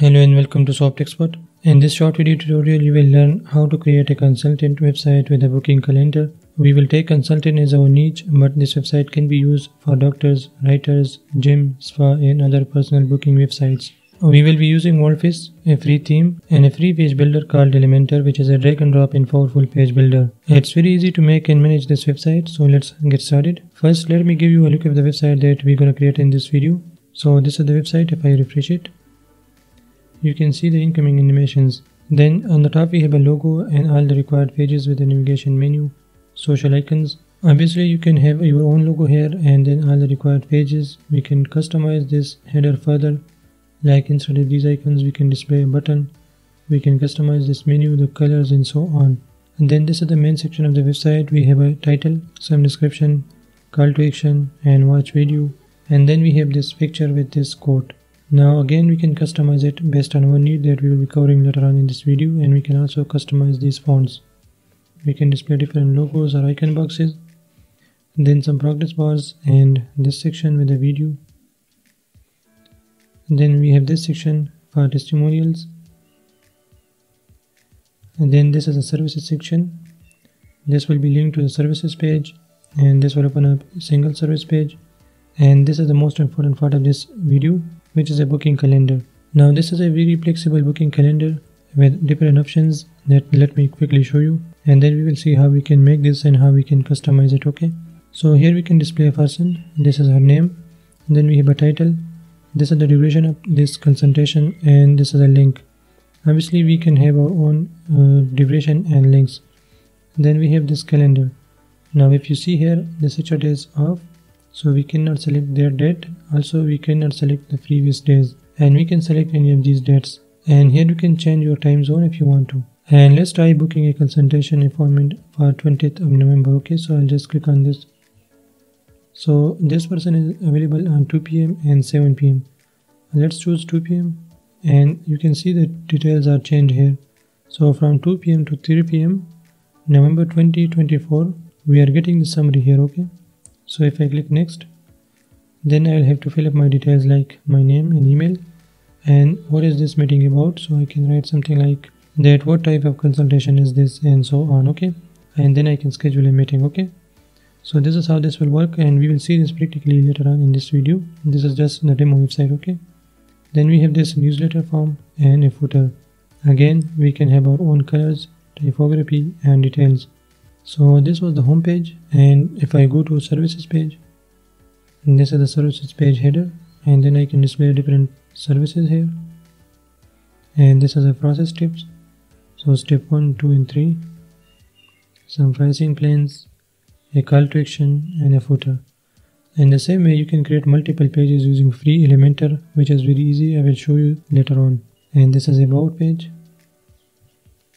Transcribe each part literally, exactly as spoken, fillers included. Hello and welcome to Soft Expert. In this short video tutorial, you will learn how to create a consultant website with a booking calendar. We will take consultant as our niche, but this website can be used for doctors, writers, gym, spa and other personal booking websites. We will be using WordPress, a free theme and a free page builder called Elementor, which is a drag and drop and powerful page builder. It's very easy to make and manage this website, so let's get started. First, let me give you a look at the website that we're gonna create in this video. So this is the website. If I refresh it, you can see the incoming animations. Then on the top we have a logo and all the required pages with the navigation menu, social icons. Obviously you can have your own logo here and then all the required pages. We can customize this header further, like instead of these icons we can display a button. We can customize this menu, the colors and so on. And then this is the main section of the website. We have a title, some description, call to action and watch video. And then we have this picture with this quote. Now again we can customize it based on our need that we will be covering later on in this video, and we can also customize these fonts. We can display different logos or icon boxes, then some progress bars and this section with a video. Then we have this section for testimonials, and then this is the services section. This will be linked to the services page and this will open up a single service page. And this is the most important part of this video, which is a booking calendar. Now this is a very flexible booking calendar with different options that let me quickly show you, and then we will see how we can make this and how we can customize it. Okay, so here we can display a person. This is her name, and then we have a title. This is the duration of this consultation and this is a link. Obviously we can have our own uh, duration and links. Then we have this calendar. Now if you see here, the sixty days off, so we cannot select their date. Also we cannot select the previous days, and we can select any of these dates. And here you can change your time zone if you want to. And let's try booking a consultation appointment for twentieth of November. Okay, so I'll just click on this. So this person is available on two p m and seven p m Let's choose two p m and you can see the details are changed here. So from two p m to three p m November twenty twenty-four we are getting the summary here. Okay, so if I click next, then I will have to fill up my details like my name and email and what is this meeting about. So I can write something like that, what type of consultation is this and so on. Okay, and then I can schedule a meeting. Okay, so this is how this will work, and we will see this practically later on in this video. This is just the demo website. Okay, then we have this newsletter form and a footer. Again we can have our own colors, typography and details. So this was the home page, and if I go to services page, this is the services page header, and then I can display different services here. And this is the process tips, so step one, two and three, some pricing plans, a call to action and a footer. In the same way you can create multiple pages using free Elementor, which is very easy. I will show you later on. And this is about page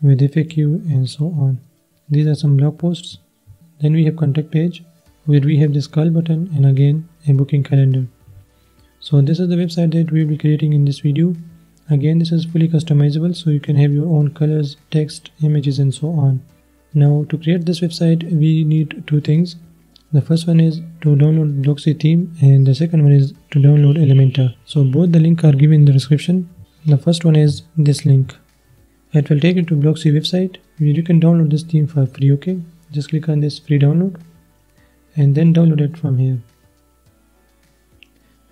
with F A Q and so on. These are some blog posts. Then we have contact page, where we have this call button and again a booking calendar. So this is the website that we will be creating in this video. Again this is fully customizable, so you can have your own colors, text, images and so on. Now to create this website we need two things. The first one is to download Blocksy theme and the second one is to download Elementor. So both the links are given in the description. The first one is this link. It will take you to Blocksy website where you can download this theme for free. Okay, just click on this free download and then download it from here,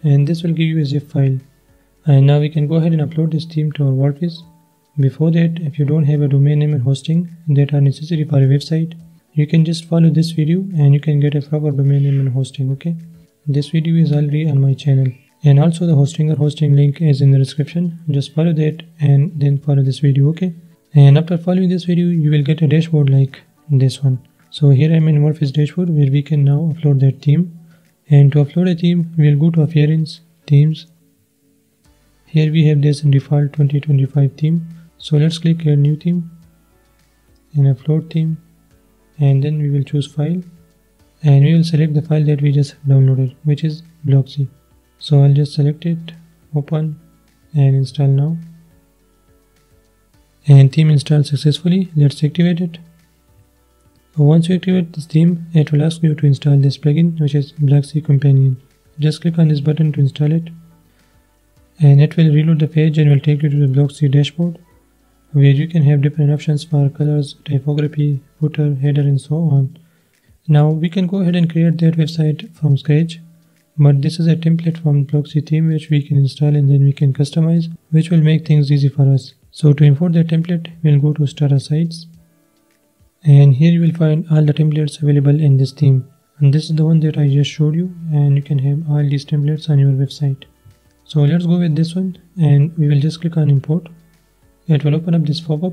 and this will give you a zip file. And now we can go ahead and upload this theme to our WordPress. Before that, if you don't have a domain name and hosting that are necessary for a website, you can just follow this video and you can get a proper domain name and hosting. Okay, this video is already on my channel, and also the hosting or hosting link is in the description. Just follow that and then follow this video. Okay, and after following this video you will get a dashboard like this one. So here I am in WordPress dashboard where we can now upload that theme. And to upload a theme we will go to appearance, themes. Here we have this default twenty twenty-five theme, so let's click here new theme and upload theme, and then we will choose file and we will select the file that we just downloaded, which is Blocksy. So I'll just select it, open and install now. And theme installed successfully. Let's activate it. Once you activate this theme, it will ask you to install this plugin, which is Blocksy Companion. Just click on this button to install it. and it will reload the page and will take you to the Blocksy dashboard, where you can have different options for colors, typography, footer, header, and so on. Now we can go ahead and create that website from scratch, but this is a template from Blocksy theme which we can install and then we can customize, which will make things easy for us. So to import the template, we'll go to Starter Sites, and here you will find all the templates available in this theme. And this is the one that I just showed you, and you can have all these templates on your website. So let's go with this one, and we will just click on import. It will open up this pop-up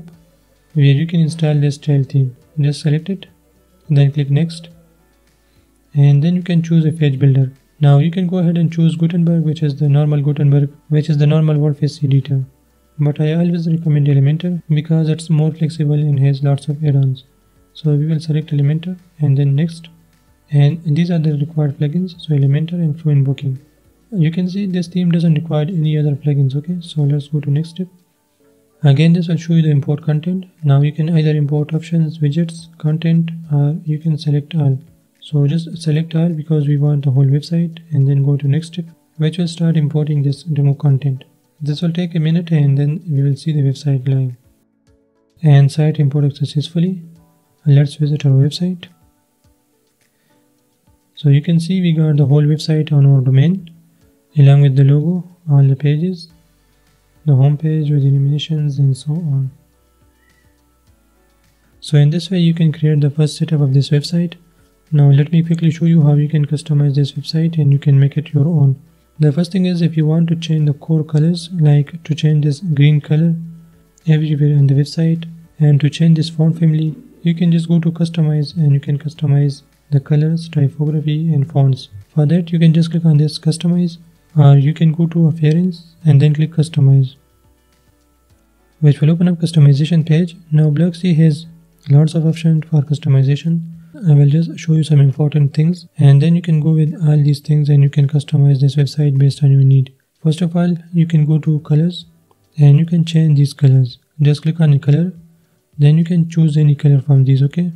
where you can install this child theme. Just select it, then click next, and then you can choose a page builder. Now you can go ahead and choose Gutenberg, which is the normal Gutenberg, which is the normal WordPress editor. But I always recommend Elementor because it's more flexible and has lots of add-ons. So we will select Elementor and then next. And these are the required plugins, so Elementor and Fluent Booking. You can see this theme doesn't require any other plugins, okay? So let's go to next step. Again, this will show you the import content. Now you can either import options, widgets, content, or you can select all. So just select all because we want the whole website, and then go to next step, which will start importing this demo content. This will take a minute, and then we will see the website live. And site imported successfully. Let's visit our website. So you can see we got the whole website on our domain, along with the logo, all the pages, the home page with animations, and so on. So in this way you can create the first setup of this website. Now let me quickly show you how you can customize this website and you can make it your own. The first thing is, if you want to change the core colors, like to change this green color everywhere on the website, and to change this font family, you can just go to customize and you can customize the colors, typography, and fonts. For that you can just click on this customize, or you can go to appearance and then click customize, which will open up customization page. Now Blocksy has lots of options for customization. I will just show you some important things, and then you can go with all these things and you can customize this website based on your need. First of all, you can go to colors and you can change these colors. Just click on the color, then you can choose any color from these, okay?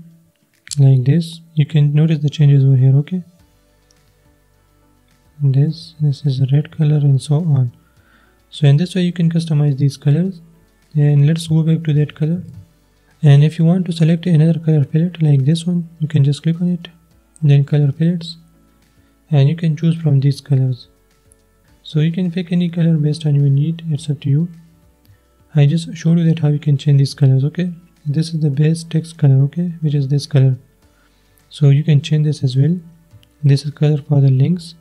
Like this. You can notice the changes over here, okay? This, this is a red color, and so on. So in this way you can customize these colors. And let's go back to that color. And if you want to select another color palette like this one, you can just click on it, then color palettes, and you can choose from these colors. So you can pick any color based on your need. It's up to you. I just showed you that how you can change these colors, okay? This is the base text color, okay, which is this color. So you can change this as well. This is color for the links,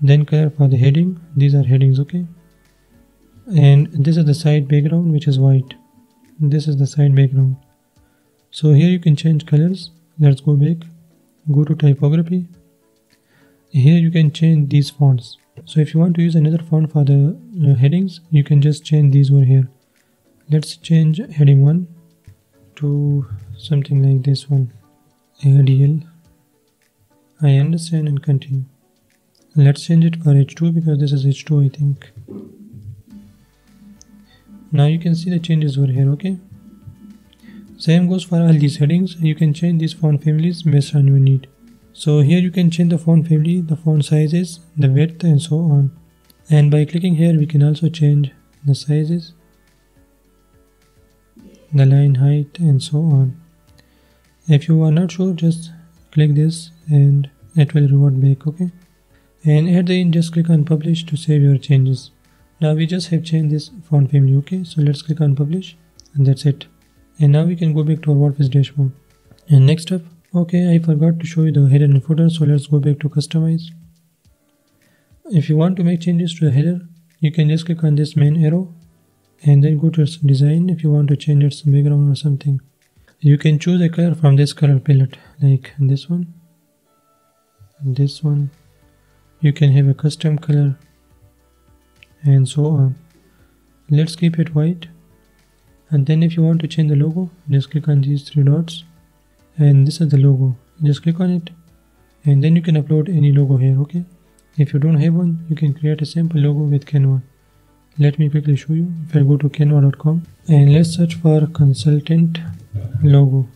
then color for the heading. These are headings, okay? And this is the side background, which is white. This is the side background. So here you can change colors. Let's go back, go to typography. Here you can change these fonts. So if you want to use another font for the uh, headings, you can just change these over here. Let's change heading one to something like this one, A D L. I understand, and continue. Let's change it for H two because this is H two, I think. Now you can see the changes over here, okay? Same goes for all these headings. You can change these font families based on your need. So here you can change the font family, the font sizes, the width, and so on. And by clicking here we can also change the sizes, the line height, and so on. If you are not sure, just click this and it will revert back, okay? And at the end just click on publish to save your changes. Now we just have changed this font family, okay? So let's click on publish, and that's it. And now we can go back to our WordPress dashboard. And next up, okay, I forgot to show you the header and footer, so let's go back to customize. If you want to make changes to the header, you can just click on this main arrow and then go to its design. If you want to change its background or something, you can choose a color from this color palette, like this one, this one. You can have a custom color, and so on. Let's keep it white. And then if you want to change the logo, just click on these three dots, and this is the logo. Just click on it, and then you can upload any logo here, okay? If you don't have one, you can create a simple logo with Canva. Let me quickly show you. If I go to canva dot com and let's search for consultant logo,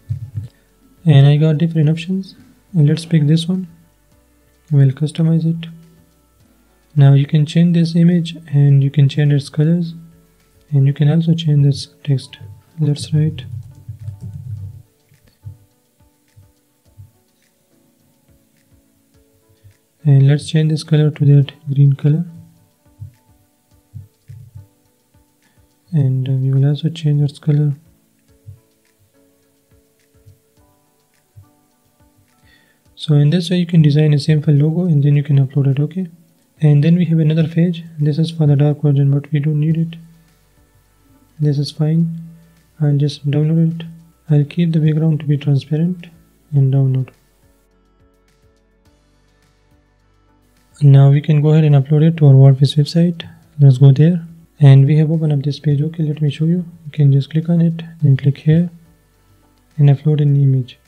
and I got different options. Let's pick this one. We'll customize it. Now you can change this image and you can change its colors, and you can also change this text. Let's write and let's change this color to that green color, and we will also change its color. So in this way you can design a simple logo and then you can upload it. Okay, and then we have another page. This is for the dark version, but we don't need it. This is fine. I'll just download it. I'll keep the background to be transparent and download. Now we can go ahead and upload it to our WordPress website. Let's go there, and we have opened up this page. Okay, let me show you. You can just click on it, then click here and upload an image,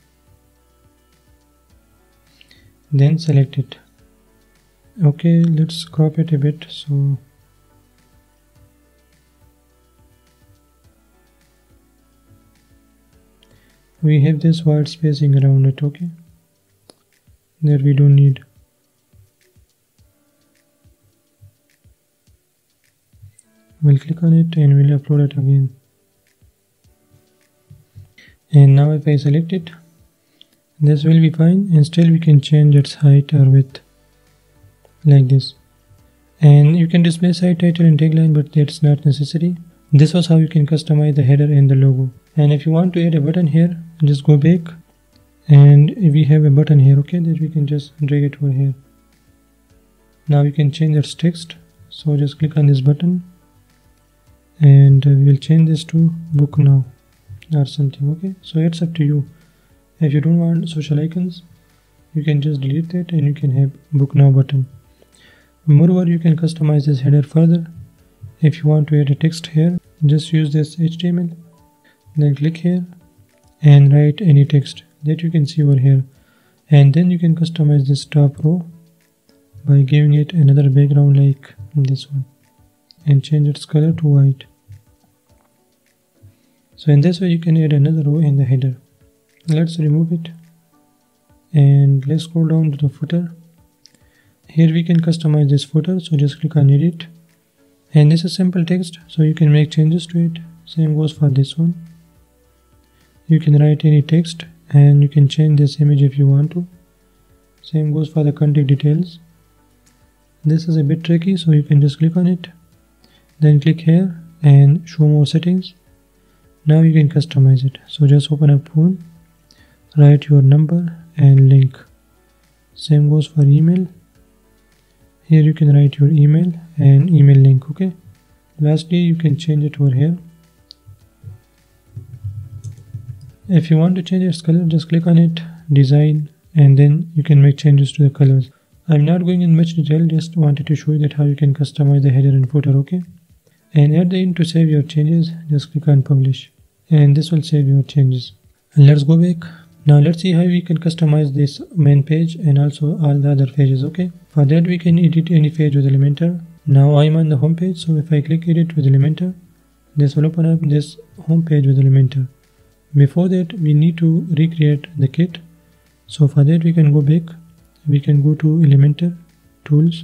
then select it. Okay, let's crop it a bit. So we have this white spacing around it. Okay, that we don't need. We'll click on it and we'll upload it again. And now if I select it, this will be fine, and still we can change its height or width like this. And you can display site title and tagline, but that's not necessary. This was how you can customize the header and the logo. And if you want to add a button here, just go back, and we have a button here. Okay, that we can just drag it over here. Now you can change its text, so just click on this button, and we will change this to book now or something. Okay, so it's up to you. If you don't want social icons, you can just delete that and you can have book now button. Moreover, you can customize this header further. If you want to add a text here, just use this H T M L, then click here and write any text that you can see over here. And then you can customize this top row by giving it another background like this one, and change its color to white. So in this way you can add another row in the header. Let's remove it and let's scroll down to the footer. Here we can customize this footer, so just click on edit, and this is simple text, so you can make changes to it. Same goes for this one. You can write any text and you can change this image if you want to. Same goes for the contact details. This is a bit tricky, so you can just click on it, then click here and show more settings. Now you can customize it, so just open up phone, write your number and link. Same goes for email. Here you can write your email and email link. Okay, lastly you can change it over here. If you want to change its color, just click on it, design, and then you can make changes to the colors. I'm not going in much detail, just wanted to show you that how you can customize the header and footer. Okay, and at the end, to save your changes, just click on publish, and this will save your changes. And let's go back. Now let's see how we can customize this main page and also all the other pages. Okay, for that we can edit any page with Elementor. Now I'm on the home page, so if I click edit with Elementor, this will open up this home page with Elementor. Before that we need to recreate the kit, so for that we can go back, we can go to Elementor tools,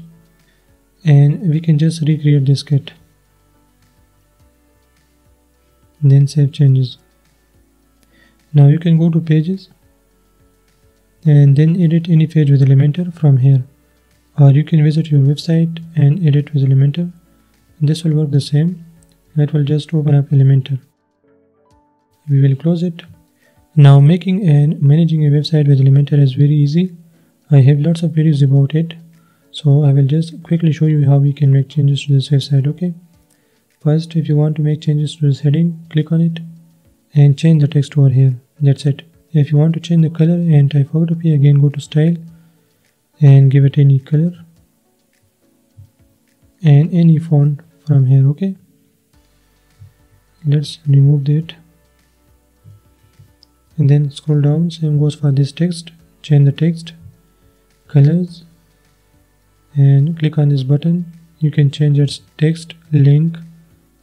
and we can just recreate this kit, then save changes. Now you can go to pages and then edit any page with Elementor from here, or you can visit your website and edit with Elementor. This will work the same. That will just open up Elementor. We will close it. Now making and managing a website with Elementor is very easy. I have lots of videos about it, so I will just quickly show you how we can make changes to this website. Okay, first if you want to make changes to this heading, click on it and change the text over here. That's it. If you want to change the color and typography, again go to style and give it any color and any font from here. Okay, let's remove that and then scroll down. Same goes for this text. Change the text, colors, and click on this button. You can change its text, link,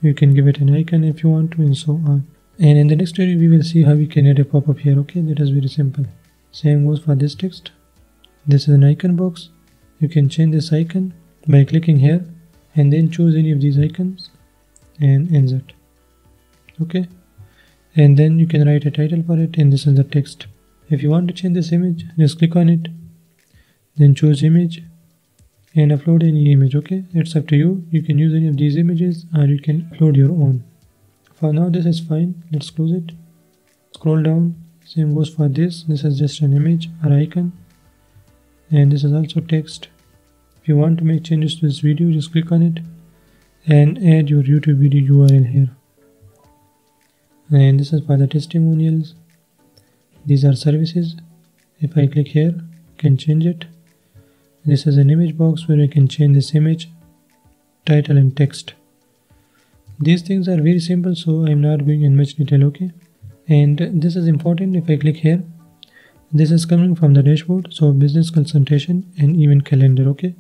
you can give it an icon if you want to, and so on. And in the next video we will see how we can add a pop-up here. Okay, that is very simple. Same goes for this text. This is an icon box. You can change this icon by clicking here and then choose any of these icons and insert. Okay, and then you can write a title for it, and this is the text. If you want to change this image, just click on it, then choose image and upload any image. Okay, it's up to you. You can use any of these images or you can upload your own. For now this is fine. Let's close it. Scroll down, same goes for this. This is just an image or icon, and this is also text. If you want to make changes to this video, just click on it and add your YouTube video U R L here. And this is for the testimonials. These are services. If I click here, you can change it. This is an image box where you can change this image, title and text. These things are very simple, so I'm not going in much detail, okay? And this is important. If I click here, this is coming from the dashboard, so business consultation and event calendar, okay?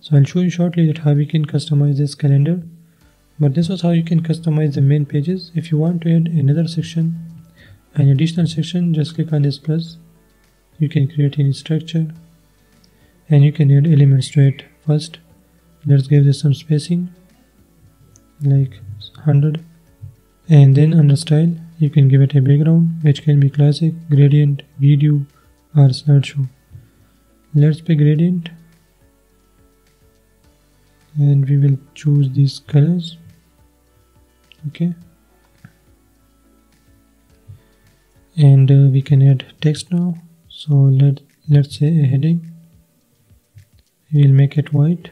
So I'll show you shortly that how we can customize this calendar. But this was how you can customize the main pages. If you want to add another section, an additional section, just click on this plus. You can create any structure and you can add elements to it. First, let's give this some spacing, like one hundred, and then under style you can give it a background, which can be classic, gradient, video or slideshow. Let's pick gradient and we will choose these colors. Okay, and uh, we can add text now. So let let's say a heading, we will make it white.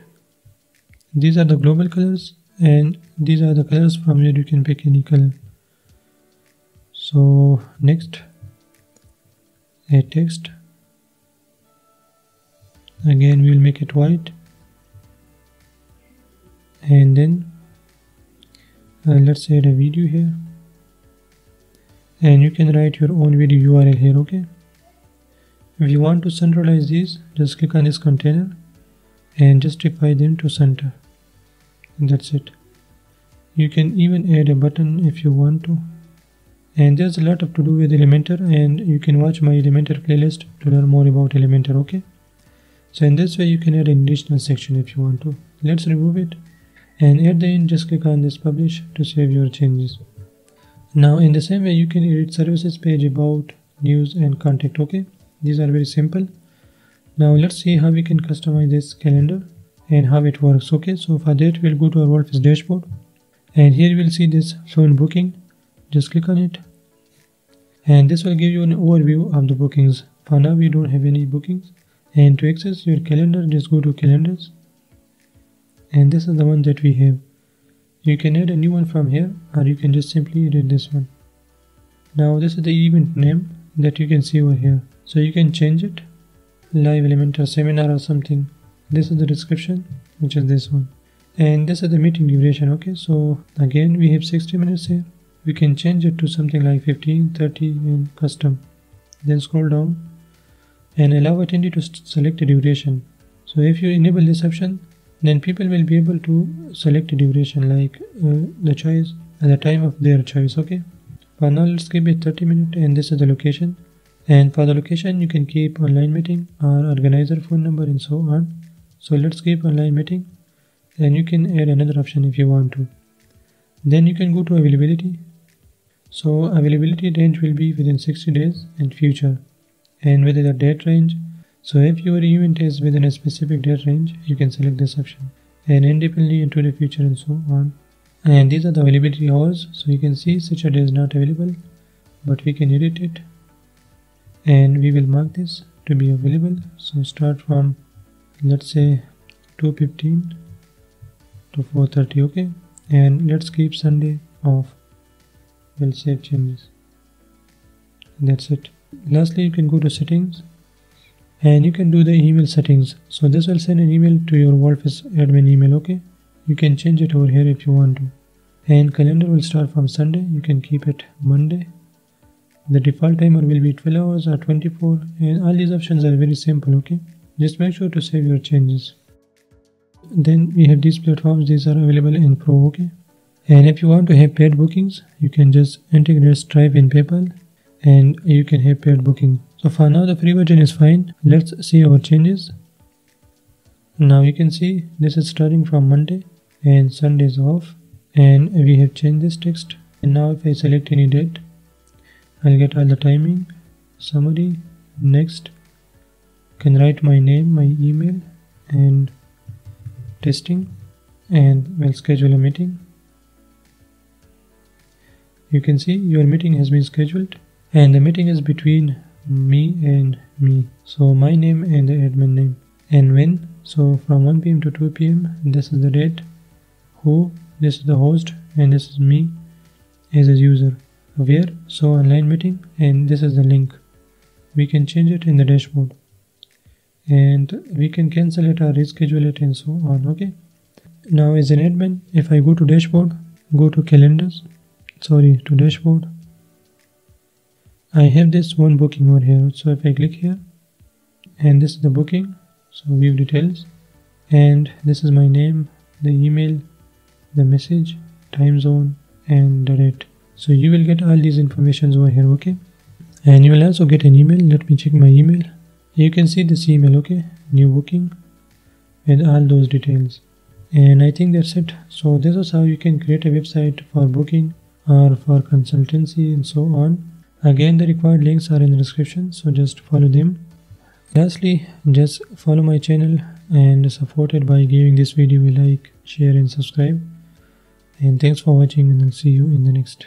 These are the global colors and these are the colors. From here you can pick any color. So next, a text, again we will make it white, and then uh, let's add a video here, and you can write your own video U R L here. Okay, if you want to centralize these, just click on this container and justify them to center, and that's it. You can even add a button if you want to. And there's a lot of to do with Elementor, and you can watch my Elementor playlist to learn more about Elementor. Okay, so in this way you can add an additional section if you want to. Let's remove it, and at the end just click on this publish to save your changes. Now in the same way you can edit services page, about, news and contact. Okay, these are very simple. Now let's see how we can customize this calendar and how it works. Okay, so for that we'll go to our WordPress dashboard, and here we'll see this Fluent Booking. Just click on it and this will give you an overview of the bookings. For now we don't have any bookings, and to access your calendar just go to calendars, and this is the one that we have. You can add a new one from here, or you can just simply edit this one. Now this is the event name that you can see over here, so you can change it, live Elementor seminar or something. This is the description, which is this one, and this is the meeting duration. Okay, so again we have sixty minutes here. We can change it to something like fifteen, thirty and custom. Then scroll down and allow attendee to select a duration. So if you enable this option, then people will be able to select a duration, like uh, the choice at the time of their choice. Okay, for now let's keep it thirty minutes, and this is the location. And for the location you can keep online meeting or organizer phone number and so on. So let's keep online meeting, and you can add another option if you want to. Then you can go to availability. So availability range will be within sixty days and future, and within the date range. So if your event is within a specific date range, you can select this option, and independently into the future and so on. And these are the availability hours. So you can see such a day is not available, but we can edit it and we will mark this to be available. So start from, let's say, two fifteen to four thirty. Okay, and let's keep Sunday off. We'll save changes. That's it. Lastly, you can go to settings and you can do the email settings. So this will send an email to your WordPress admin email. Okay, you can change it over here if you want to. And calendar will start from Sunday. You can keep it Monday. The default timer will be twelve hours or twenty-four, and all these options are very simple. Okay, just make sure to save your changes. Then we have these platforms. These are available in Pro. Okay, and if you want to have paid bookings, you can just integrate Stripe in PayPal and you can have paid booking. So for now the free version is fine. Let's see our changes. Now you can see this is starting from Monday and Sunday is off, and we have changed this text. And now if I select any date, I'll get all the timing, summary, next, can write my name, my email, and testing, and we'll schedule a meeting. You can see your meeting has been scheduled, and the meeting is between me and me, so my name and the admin name, and when, so from one p m to two p m this is the date, who, this is the host, and this is me as a user, where, so online meeting, and this is the link. We can change it in the dashboard, and we can cancel it or reschedule it and so on. Okay, now as an admin, if I go to dashboard, go to calendars, sorry, to dashboard, I have this one booking over here. So if I click here, and this is the booking, so view details, and this is my name, the email, the message, time zone, and the date. So you will get all these informations over here, okay? And you will also get an email. Let me check my email. You can see this email, okay? New booking and all those details. And I think that's it. So this is how you can create a website for booking or for consultancy and so on. Again, the required links are in the description, so just follow them. Lastly, just follow my channel and support it by giving this video a like, share and subscribe. And thanks for watching, and I'll see you in the next.